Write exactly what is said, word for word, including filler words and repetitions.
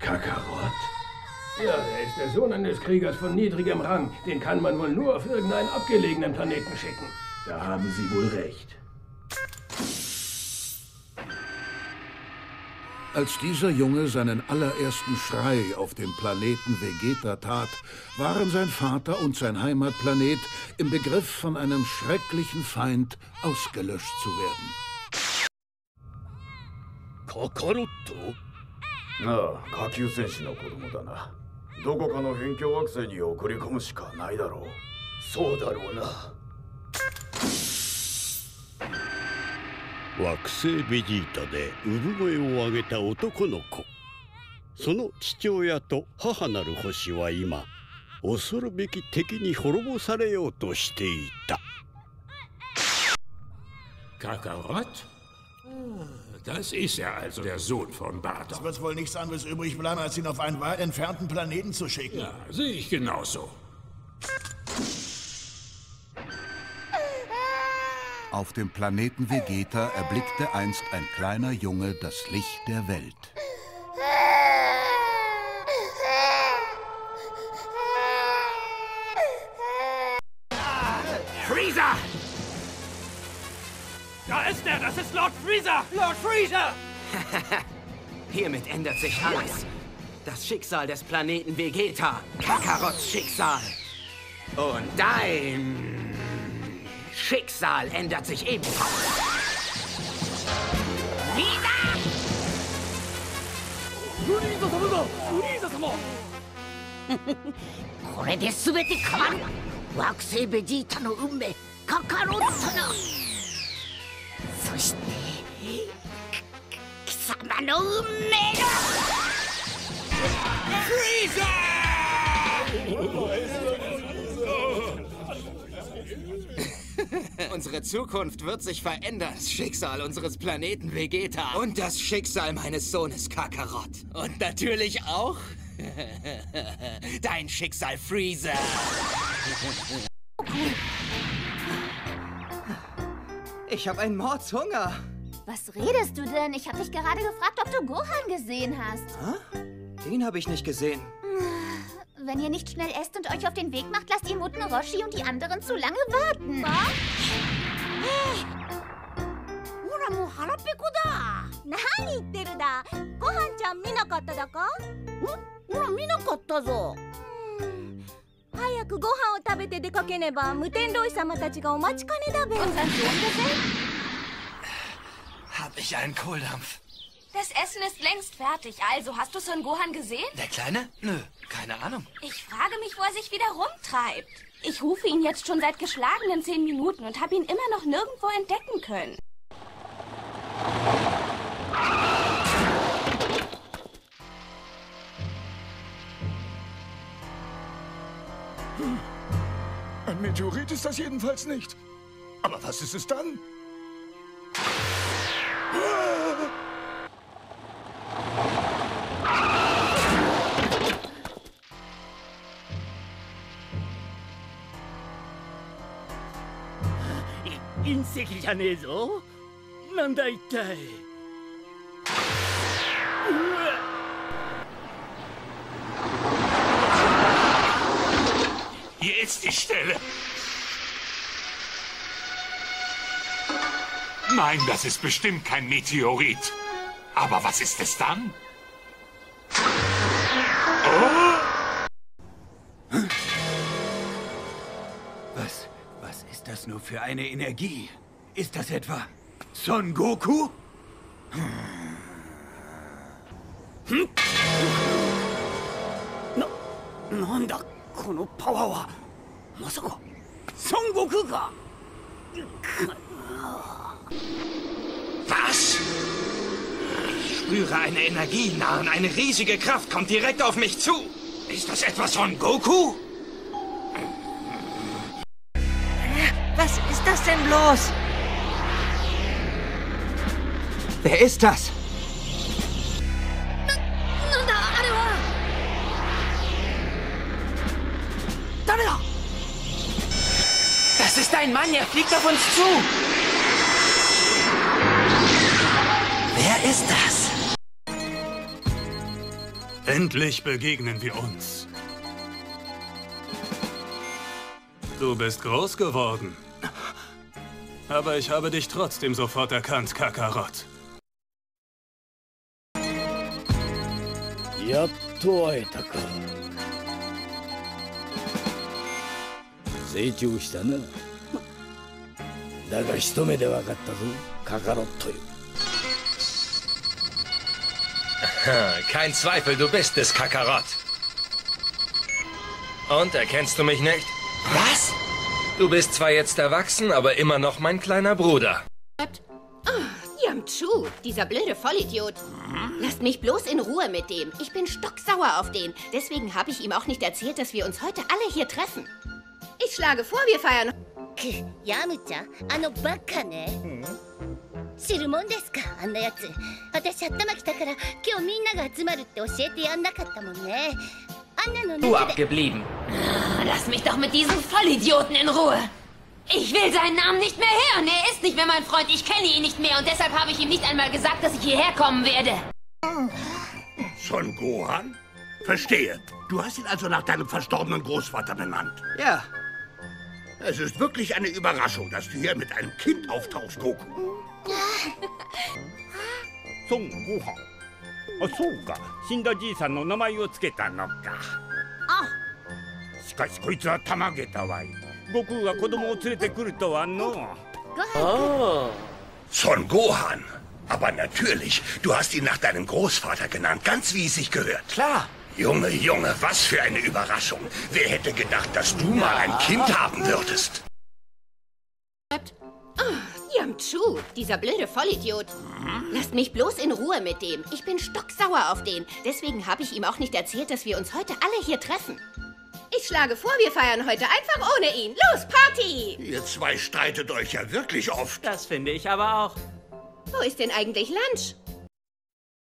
Kakarot? Ja, er ist der Sohn eines Kriegers von niedrigem Rang. Den kann man wohl nur auf irgendeinen abgelegenen Planeten schicken. Da haben Sie wohl recht. Als dieser Junge seinen allerersten Schrei auf dem Planeten Vegeta tat, waren sein Vater und sein Heimatplanet im Begriff, von einem schrecklichen Feind ausgelöscht zu werden. Kakarot? Na, Kakyu-senshi no kodomo da na. Dokoka no henkyou hakusei ni okurikomu shika nai darou. Sou darou na. Kakarot? Das ist er also, der Sohn von Bardock. Es wird wohl nichts anderes übrig bleiben, als ihn auf einen weit entfernten Planeten zu schicken. Ja, sehe ich genauso. Auf dem Planeten Vegeta erblickte einst ein kleiner Junge das Licht der Welt. Freezer! Da ist er! Das ist Lord Freezer! Lord Freezer! Hiermit ändert sich alles. Das Schicksal des Planeten Vegeta. Kakarots Schicksal. Und dein... Schicksal ändert sich ebenfalls. Unsere Zukunft wird sich verändern. Das Schicksal unseres Planeten Vegeta und das Schicksal meines Sohnes Kakarot. Und natürlich auch dein Schicksal, Freezer. Ich habe einen Mordshunger. Was redest du denn? Ich habe dich gerade gefragt, ob du Gohan gesehen hast. Huh? Den habe ich nicht gesehen. Wenn ihr nicht schnell esst und euch auf den Weg macht, lasst ihr Muten Roshi und die anderen zu lange warten. Hab ich einen Kohldampf? Das Essen ist längst fertig, also hast du Son Gohan gesehen? Der Kleine? Nö, keine Ahnung. Ich frage mich, wo er sich wieder rumtreibt. Ich rufe ihn jetzt schon seit geschlagenen zehn Minuten und habe ihn immer noch nirgendwo entdecken können. Hm. Ein Meteorit ist das jedenfalls nicht. Aber was ist es dann?隕石じゃねえぞ。なんだ一体。Jetzt die Stelle. Nein, das ist bestimmt kein Meteorit. Aber was ist es dann? Oh! Was, was ist das nur für eine Energie? Ist das etwa Son Goku? Hm? Na, nanda, kono Power wa? Masako, Son Goku ka? Was? Ich spüre eine Energie nah und eine riesige Kraft kommt direkt auf mich zu. Ist das etwa Son Goku? Was ist das denn bloß? Wer ist das? Das ist ein Mann, er fliegt auf uns zu. Wer ist das? Endlich begegnen wir uns. Du bist groß geworden. Aber ich habe dich trotzdem sofort erkannt, Kakarot. Kein Zweifel, du bist es, Kakarot. Und, erkennst du mich nicht? Was? Du bist zwar jetzt erwachsen, aber immer noch mein kleiner Bruder. Oh, Yamchu, dieser blöde Vollidiot. Lasst mich bloß in Ruhe mit dem. Ich bin stocksauer auf den. Deswegen habe ich ihm auch nicht erzählt, dass wir uns heute alle hier treffen. Ich schlage vor, wir feiern... Yamcha, ano Baka, ne? Du abgeblieben. Lass mich doch mit diesem Vollidioten in Ruhe. Ich will seinen Namen nicht mehr hören. Er ist nicht mehr mein Freund. Ich kenne ihn nicht mehr und deshalb habe ich ihm nicht einmal gesagt, dass ich hierher kommen werde. Son Gohan? Verstehe. Du hast ihn also nach deinem verstorbenen Großvater benannt. Ja. Es ist wirklich eine Überraschung, dass du hier mit einem Kind auftauchst, Goku. Son Gohan. Ah, so ka. Shinda Ji-san no namae wo tsuketa no ka. Ah. Shikashi koitsu wa tamageta wa. Goku ga kodomo o tsurete kuru to wa no. Oh. Son Gohan. Aber natürlich, du hast ihn nach deinem Großvater genannt, ganz wie es sich gehört. Klar. Junge, Junge, was für eine Überraschung. Wer hätte gedacht, dass du mal ein Kind haben würdest? Oh, Yamchu, dieser blöde Vollidiot. Lasst mich bloß in Ruhe mit dem. Ich bin stocksauer auf den. Deswegen habe ich ihm auch nicht erzählt, dass wir uns heute alle hier treffen. Ich schlage vor, wir feiern heute einfach ohne ihn. Los, Party! Ihr zwei streitet euch ja wirklich oft. Das finde ich aber auch. Wo ist denn eigentlich Lunch?